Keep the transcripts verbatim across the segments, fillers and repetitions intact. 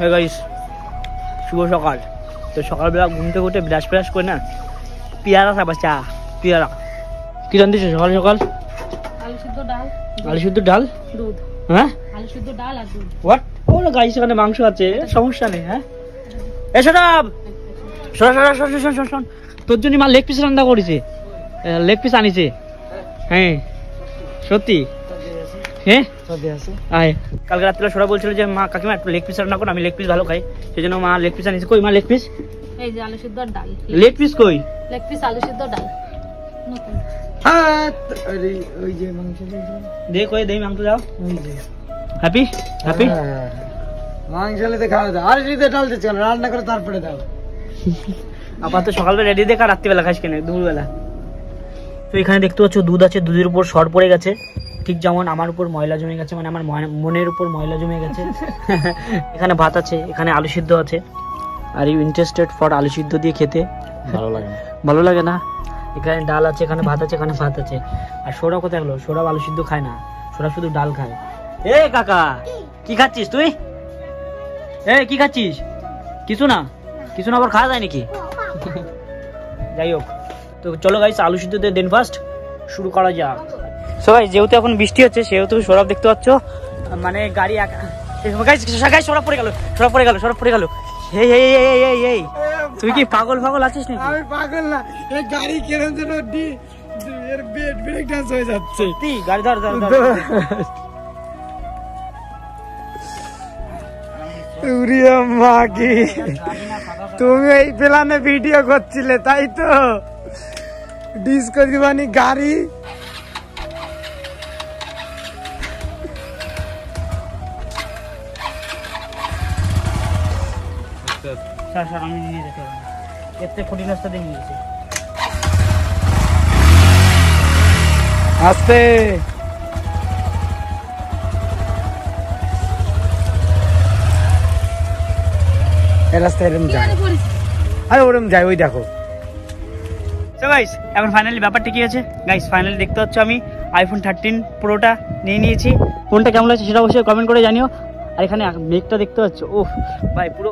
है गाइस, শুভ সকাল। तो সকালবেলা ঘুম থেকে উঠে ব্রাশ ব্রাশ করে না পেয়ারা খাবো, চা পেয়ারা। কি রান্ধিস সকাল সকাল? আলু সিদ্ধ ডাল। আলু সিদ্ধ ডাল দুধ। হ্যাঁ আলু সিদ্ধ ডাল আর দুধ। হোয়াট? ওরে গাইস এখানে মাংস আছে, সমস্যা নেই। হ্যাঁ এসো না, শোন শোন শোন শোন শোন, তোর জন্য মা লেগ পিস রান্না করেছে, লেগ পিস আনিছে। হ্যাঁ সত্যি? হ্যাঁ সত্যি আছে। আয় কালকে রাতে সরা বলছিল যে মা কাকিমা একটু লেগ পিস রান্না করো, আমি লেগ পিস ভালো খাই, সেজন্য মা লেগ পিস আনিছে। কই মা লেগ পিস? এই যে আলু সিদ্ধ ডাল। লেগ পিস কই? লেগ পিস আলু সিদ্ধ ডাল। হাত আরে ওই যে মাংস দে, কই দে মাংস দাও। ওই যে হ্যাপি হ্যাপি মাংস দিতে খাও দাও। আরে দিতে ডাল দিতে চলো রান্না করে তারপরে দাও। আপাতত সকালবেলা রেডি দেখা, রাত্রিবেলা খাস কেন দুপুরবেলা। তো এখানে দেখতে পাচ্ছ দুধ আছে, দুধের উপর সর পড়ে গেছে, ঠিক যেমন আমার উপর ময়লা জমে গেছে, মানে আমার মনের উপর ময়লা জমে গেছে। এখানে ভাত আছে, এখানে আলু সিদ্ধ আছে। আর ইউ ইন্টারেস্টেড ফর আলু সিদ্ধ দিয়ে খেতে? ভালো লাগে না, ভালো লাগে না। এখানে ডাল আছে, এখানে ভাত আছে, এখানে ভাত আছে। আর সোরা কোথায় গেলো? সোরা আলু সিদ্ধ খায় না, সোরা শুধু ডাল খায়। এ কাকা কি খাচ্ছিস তুই? এ কি খাচ্ছিস? কিছু না, কিছু না। আবার খাওয়া যায় নাকি? যাই হোক, তো চলো গাইস আলু সিদ্ধ দিয়ে দেন ফার্স্ট শুরু করা যাক। সো গাইস যেহেতু এখন বৃষ্টি হচ্ছে, সেহেতু সরব দেখতে পাচ্ছ মানে গাড়ি গাইস গাইস সরব পড়ে গেল, সরব পড়ে গেল, সরব পড়ে গেল। এই এই এই এই এই তুই কি পাগল পাগল আছিস নাকি? আমি পাগল না, এই গাড়ি কেন যেন ডি এর ব্রেক ব্রেক ডান্স হয়ে যাচ্ছে। তুই গাড়ি ধর ধর ধর উড়িয়া মাগি। তুমি এই প্ল্যানে ভিডিও করছিলে তাই তো ডিসকো দিবানি গাড়ি। স্যার স্যার আমি নিয়ে যেতে পারবো না, এতে খুঁটি রাস্তা দিয়ে নিয়েছি। আস্তে এই রাস্তা এরম যায়, আরে ওরম যায় ওই দেখো। সো গাইস এখন ফাইনালি ব্যাপারটা কি আছে গাইস, ফাইনালি দেখতে পাচ্ছ আমি আইফোন থার্টিন প্রোটা নিয়ে নিয়েছি। ফোনটা কেমন লাগছে সেটা অবশ্যই কমেন্ট করে জানিও। আর এখানে মেঘটা দেখতে পাচ্ছ, ওহ ভাই পুরো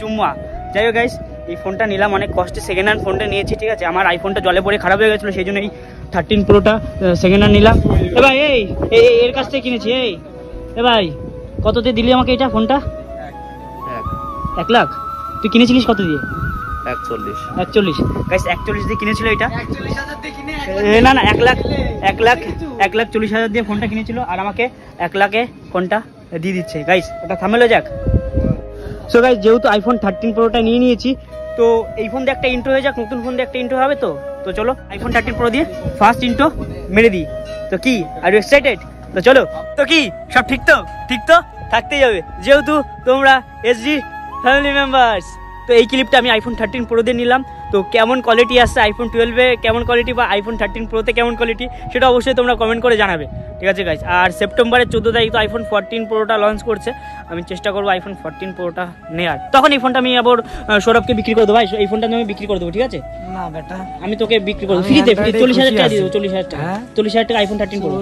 চুম্মা। যাই হোক গাইস এই ফোনটা নিলাম অনেক কষ্টে, সেকেন্ড হ্যান্ড ফোনটা নিয়েছি। ঠিক আছে আমার আইফোনটা জলে পড়ে খারাপ হয়ে গেছিলো, সেই জন্য এই থার্টিন প্রোটা সেকেন্ড হ্যান্ড নিলাম। এ ভাই এই এর কাছ থেকে কিনেছি। এই এ ভাই কততে দিলি আমাকে এটা ফোনটা? এক লাখ। তুই কিনেছিলিস কত দিয়ে? একচল্লিশ। একচল্লিশ গাইস একচল্লিশ দিয়ে কিনেছিল এটা। না না এক লাখ, এক লাখ এক লাখ চল্লিশ হাজার দিয়ে ফোনটা কিনেছিল, আর আমাকে এক লাখে ফোনটা দিয়ে দিচ্ছে। গাইস এটা থামেলো যাক। সো গাইস যেহেতু আইফোন থার্টিন প্রোটা নিয়ে নিয়েছি, তো এই ফোন দিয়ে একটা ইন্ট্রো হয়ে যাক, নতুন ফোন দিয়ে একটা ইন্ট্রো হবে। তো তো চলো আইফোন থার্টিন প্রো দিয়ে ফার্স্ট ইন্ট্রো মেরে দিই। তো কি আর ইউ এক্সাইটেড? তো চলো। তো কি সব ঠিক তো? ঠিক তো থাকতেই যাবে যেহেতু তোমরা এসডি ফ্যামিলি মেম্বার্স। তো এই ক্লিপটা আমি আইফোন থার্টিন প্রো দিয়ে নিলাম। তো কেমন কোয়ালিটি আসছে আইফোন টুয়েলভে কেমন কোয়ালিটি, বা আইফোন থার্টিন প্রোতে কেমন কোয়ালিটি, সেটা অবশ্যই তোমরা কমেন্ট করে জানাবে। ঠিক আছে গাইজ আর সেপ্টেম্বরের চোদ্দো তারিখ তো আইফোন ফোরটিন প্রোটা লঞ্চ করছে, আমি চেষ্টা করবো আইফোন ফোরটিন প্রোটা নেওয়ার। তখন এই ফোনটা আমি আবার সৌরভকে বিক্রি করে দেবো। ভাই এই ফোনটা আমি বিক্রি করে দেবো। ঠিক আছে না বেটা, আমি তোকে বিক্রি করবো ফ্রিতে, ফ্রি চল্লিশ হাজার টাকা দিয়ে দেবো। চল্লিশ হাজার টাকা চল্লিশ হাজার টাকা iPhone thirteen pro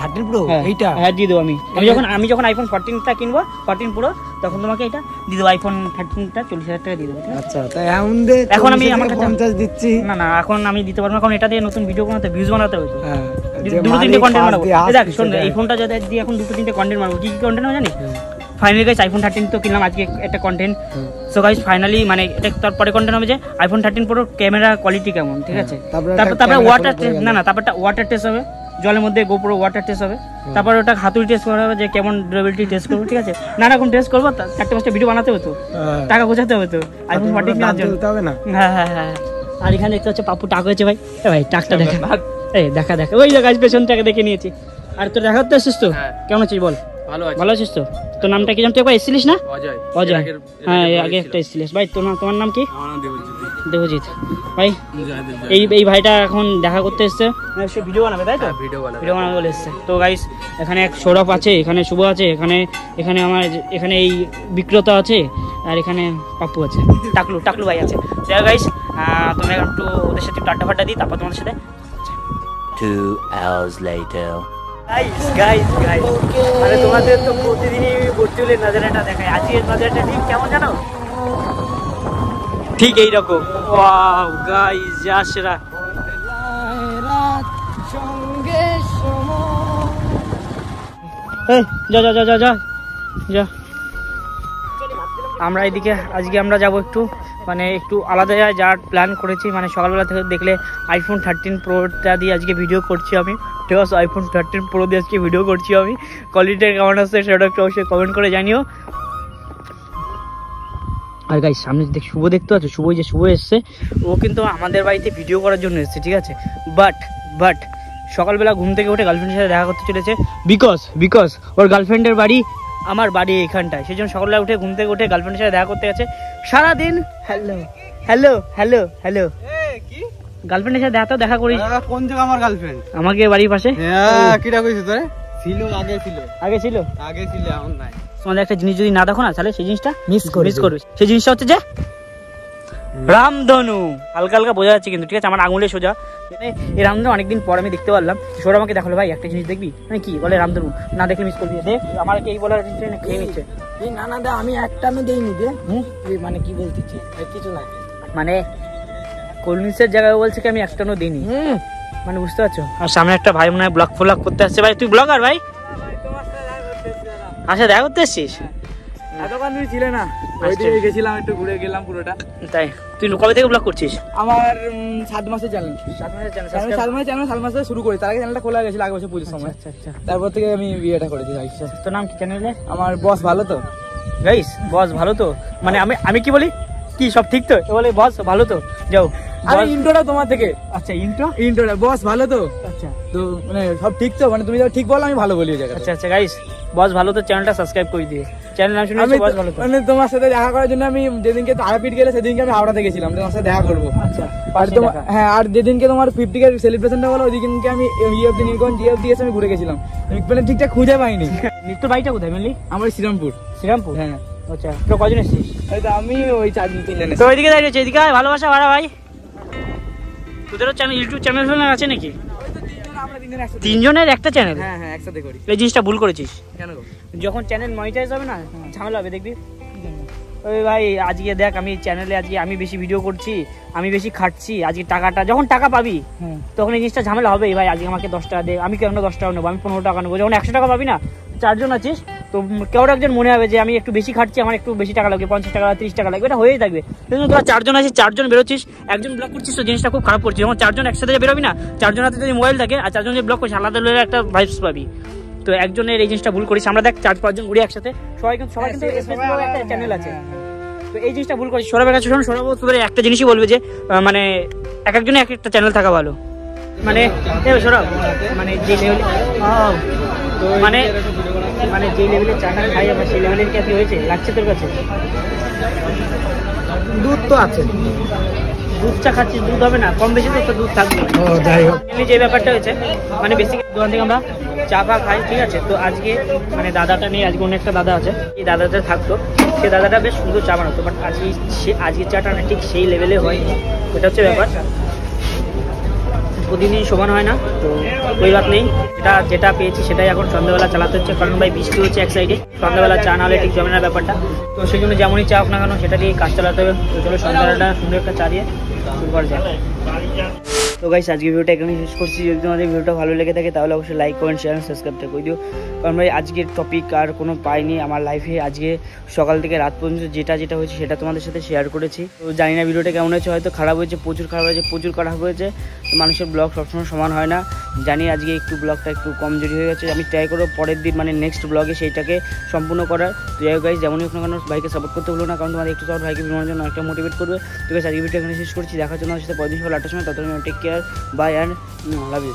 thirteen pro এইটা হ্যাঁ দিয়ে দেবো। আমি আমি যখন আমি যখন আইফোন ফোরটিনটা কিনবো ফোরটিন প্রো, তখন তোমাকে এটা দিয়ে দেবো। আইফোন থার্টিনটা চল্লিশ হাজার টাকা দিয়ে দেবো। আচ্ছা তাই এখন এখন আমি আমার পঞ্চাশ দিচ্ছি। না না এখন আমি দিতে পারবো না, কারণ এটা দিয়ে নতুন ভিডিও বানাতে ভিউজ বানাতে হবে। হ্যাঁ দুটো তিনটে কন্টেন্ট বানাবো। দেখ শোন এই ফোনটা যাতে দিয়ে এখন দুটো তিনটে কন্টেন্ট বানাবো। কি কি কন্টেন্ট বানাবো জানিস? ফাইনালি গাইস আইফোন থার্টিন তো কিনলাম আজকে একটা কন্টেন্ট। সো গাইস ফাইনালি মানে এটা তারপরে কন্টেন্ট হবে যে iPhone thirteen pro camera quality কেমন। ঠিক আছে তারপর তারপরে ওয়াটার টেস্ট, না না তারপরটা ওয়াটার টেস্ট হবে, জলের মধ্যে গোপ্রো ওয়াটার টেস্ট হবে। তারপরে ওটা হাতুড়ি টেস্ট করা হবে যে কেমন ডুরেবিলিটি টেস্ট করবো। ঠিক আছে নানা রকম টেস্ট করবো। চারটে পাঁচটা ভিডিও বানাতে হতো, টাকা গোছাতে হতো আইফোন ফোরটিন কেনার জন্য। হ্যাঁ হ্যাঁ হ্যাঁ আর এখানে দেখতে হচ্ছে পাপু টাক হয়েছে। ভাই ভাই টাকটা দেখা, এই দেখা দেখা ওই গাছ পেছন টাকা দেখে নিয়েছি। আর তোর দেখা তো আসছিস তো? কেমন আছিস বল? ভালো আছি, ভালো আছিস তো? তোর নামটা কি জানতে? একবার এসেছিলিস না? অজয়। অজয় হ্যাঁ আগে একটা এসেছিলিস। ভাই তোর নাম, তোমার নাম কি? আমার নাম দেবজিৎ। দেবজিৎ ভাই এই এই ভাইটা এখন দেখা করতে এসেছে, সে ভিডিও বানাবে তাই তো? ভিডিও বানাবে, ভিডিও বানাবে বলে এসেছে। তো গাইস এখানে এক সৌরভ আছে, এখানে শুভ আছে, এখানে এখানে আমার এখানে এই বিক্রেতা আছে, আর এখানে পাপ্পু আছে, টাকলু টাকলু ভাই আছে। তো গাইস তোমরা একটু ওদের সাথে একটু আড্ডা ফাড্ডা দিই, তারপর তোমাদের সাথে two hours later guys guys guys अरे तुम्हारे तो प्रतिदिनই বর্তুলের নজরাটা দেখাই আজকের নজরাটা ঠিক কেমন জানো ঠিক এই রকম ওয়াও গাইস যাশরা রাত সঙ্গে সময় এই যা যা যা যা যা আমরা এদিকে আজকে আমরা যাব একটু মানে একটু আলাদা যাওয়ার প্ল্যান করেছি মানে সকালবেলা থেকে দেখলে আইফোন থার্টিন প্রোটা দিয়ে আজকে ভিডিও করছি আমি ঠিক আছে আইফোন থার্টিন প্রো দিয়ে আজকে ভিডিও করছি আমি কোয়ালিটির কেমন আছে সেটা একটু অবশ্যই কমেন্ট করে জানিও আর গাইস সামনে দেখ শুভ দেখতে পাচ্ছ শুভ যে শুভ এসছে ও কিন্তু আমাদের বাড়িতে ভিডিও করার জন্য এসছে ঠিক আছে বাট বাট সকালবেলা ঘুম থেকে উঠে গার্লফ্রেন্ডের সাথে দেখা করতে চলেছে বিকজ বিকজ ওর গার্লফ্রেন্ডের বাড়ি আমার বাড়ি এখানটায় সেজন্য সকালবেলা উঠে ঘুম থেকে উঠে গার্লফ্রেন্ডের সাথে দেখা করতে গেছে সারা দিন হ্যালো হ্যালো হ্যালো হ্যালো এ কি গার্লফ্রেন্ডের সাথে দেখা দেখা করি না কোন জায়গা আমার গার্লফ্রেন্ড আমাকে বাড়ির পাশে হ্যাঁ কিটা কইছিস তোরে ছিল আগে ছিল আগে ছিল আগে ছিল এখন নাই তোমার একটা জিনিস যদি না দেখো না তাহলে সেই জিনিসটা মিস করবে মিস করবে সেই জিনিসটা হচ্ছে যে রামধনু হালকা হালকা বোঝা যাচ্ছে কিন্তু ঠিক আছে আমার আঙুলে সোজা এই রামধনু অনেকদিন পর আমি দেখতে পারলাম সোজা আমাকে দেখালো ভাই একটা জিনিস দেখবি মানে কি বলে রামধনু না দেখে মিস করবি দেখ আমার কি এই বলার জিনিসটা খেয়ে নিচ্ছে এই না না দে আমি একটা আমি দেইনি দে মানে কি বলতিছি কিছু না মানে কলমিসের জায়গায় বলছে কি আমি একটাও দেইনি মানে বুঝতে পারছো আর সামনে একটা ভাই মনে হয় ব্লগ ফ্লগ করতে আসছে ভাই তুই ব্লগার ভাই আচ্ছা দেখা করতে আসছিস কি সব ঠিক তো বলে বস ভালো তো যাও আরে ইন্ট্রোটা তোমার থেকে আচ্ছা ইন্ট্রো ইন্ট্রোটা বস ভালো তো আচ্ছা তো মানে সব ঠিক তো মানে তুমি যা ঠিক বলো আমি ভালো বলি জায়গা আচ্ছা আচ্ছা গাইস বস ভালো তো চ্যানেলটা সাবস্ক্রাইব করে দিও চ্যানেল নাম শুনেছো বস ভালো তো মানে তোমার সাথে দেখা করার জন্য আমি যেদিনকে তারাপীঠ গেলে সেদিনকে আমি হাওড়া থেকে গেছিলাম তোমার সাথে দেখা করব আচ্ছা আর তো হ্যাঁ আর যেদিনকে তোমার পঞ্চাশ এর সেলিব্রেশনটা হলো ওইদিনকে আমি ইএফ দিন কোন জিএফ দিয়েছ আমি ঘুরে গেছিলাম মানে ঠিকঠাক খুঁজে পাইনি নিত্য ভাইটা কোথায় মেনলি আমার শ্রীরামপুর শ্রীরামপুর হ্যাঁ আচ্ছা তো কজন আছিস এই তো আমি ওই চারজন তিনজন তো ওইদিকে যাই রে এদিকে আয় ভালোবাসা বড় ভাই তোদেরও চ্যানেল ইউটিউব চ্যানেল আছে নাকি ওই তো তিনজন আমরা তিনজন একসাথে তিনজনের একটা চ্যানেল হ্যাঁ হ্যাঁ একসাথে করি এই জিনিসটা ভুল করেছিস কেন গো যখন চ্যানেল মনিটাইজ হবে না ঝামেলা হবে দেখবি ওই ভাই আজকে দেখ আমি চ্যানেলে আজকে আমি বেশি ভিডিও করছি আমি বেশি খাটছি আজকে টাকাটা যখন টাকা পাবি তখন এই জিনিসটা ঝামেলা হবে ভাই আজকে আমাকে দশ টাকা দে আমি কেন দশ টাকা নেবো আমি পনেরো টাকা নেবো যখন একশো টাকা পাবি না চারজন আছিস তো কেউ একজন মনে হবে যে আমি একটু বেশি খাটছি আমার একটু বেশি টাকা লাগবে পঞ্চাশ টাকা ত্রিশ টাকা লাগবে এটা হয়েই থাকবে কিন্তু তোরা চারজন আছিস চারজন বেরোচ্ছিস একজন ব্লগ করছিস তো জিনিসটা খুব খারাপ করছিস যখন চারজন একসাথে বেরোবি না চারজন হাতে যদি মোবাইল থাকে আর চারজন যে ব্লগ করছিস আলাদা আলাদা একটা ভাইবস পাবি তো একজনের এই জিনিসটা ভুল করিস আমরা দেখ চার পাঁচজন ঘুরি একসাথে সবাই কিন্তু সবাই কিন্তু স্পেশালি একটা চ্যানেল আছে তো এই জিনিসটা ভুল করিস সৌরভের কাছে শোন সৌরভ তোদের একটা জিনিসই বলবে যে মানে এক একজনে এক একটা চ্যানেল থাকা ভালো মানে সৌরভ মানে যে মানে মানে যে লেভেলে চাটা খাই আমরা সেই লেভেলের কি আপনি হয়েছে লাগছে তোর কাছে দুধ তো আছে দুধ চা খাচ্ছি দুধ হবে না কম বেশি তো দুধ থাকবে ও যাই হোক যে ব্যাপারটা হয়েছে মানে বেসিক্যালি দোকান থেকে আমরা চা পা খাই ঠিক আছে তো আজকে মানে দাদাটা নেই আজকে অন্য একটা দাদা আছে এই দাদাটা থাকতো সেই দাদাটা বেশ সুন্দর চা বানাতো বাট আজকে সে আজকে চাটা না ঠিক সেই লেভেলে হয়নি এটা হচ্ছে ব্যাপার প্রতিদিন সমান হয় না তো ওই বাদ নেই যেটা যেটা পেয়েছি সেটাই এখন সন্ধ্যাবেলা চালাতে হচ্ছে কারণ ভাই বৃষ্টি হচ্ছে এক সাইডে সন্ধ্যাবেলা চা নাহলে ঠিক জমে না ব্যাপারটা তো সেই জন্য যেমনই চা হোক না কেন সেটা দিয়ে কাজ চালাতে হবে তো চলো সন্ধ্যাবেলাটা সুন্দর একটা চা দিয়ে শুরু করা যায় তো গাইস আজকে ভিডিওটা এখানে শেষ করছি যদি তোমাদের ভিডিওটা ভালো লেগে থাকে তাহলে অবশ্যই লাইক কমেন্ট শেয়ার আর সাবস্ক্রাইবটা করে দিও কারণ ভাই আজকের টপিক আর কোনো পাইনি আমার লাইফে আজকে সকাল থেকে রাত পর্যন্ত যেটা যেটা হয়েছে সেটা তোমাদের সাথে শেয়ার করেছি তো জানি না ভিডিওটা কেমন হয়েছে হয়তো খারাপ হয়েছে প্রচুর খারাপ হয়েছে প্রচুর খারাপ হয়েছে মানুষের ব্লগ সবসময় সমান হয় না জানি আজকে একটু ব্লগটা একটু কমজোরি হয়ে গেছে আমি ট্রাই করবো পরের দিন মানে নেক্সট ব্লগে সেইটাকে সম্পূর্ণ করার তো যাই হোক গাইস যেমনই হোক না কেন ভাইকে সাপোর্ট করতে হলো না কারণ তোমাদের একটু সাপোর্ট ভাইকে ভিডিওর জন্য অনেকটা মোটিভেট করবে তো গাইস আজকে ভিডিওটা এখানে শেষ করছি দেখার জন্য আমার সাথে পঁয়ত্রিশ সকাল আটটার সময় ততক্ষণ take care bye and love you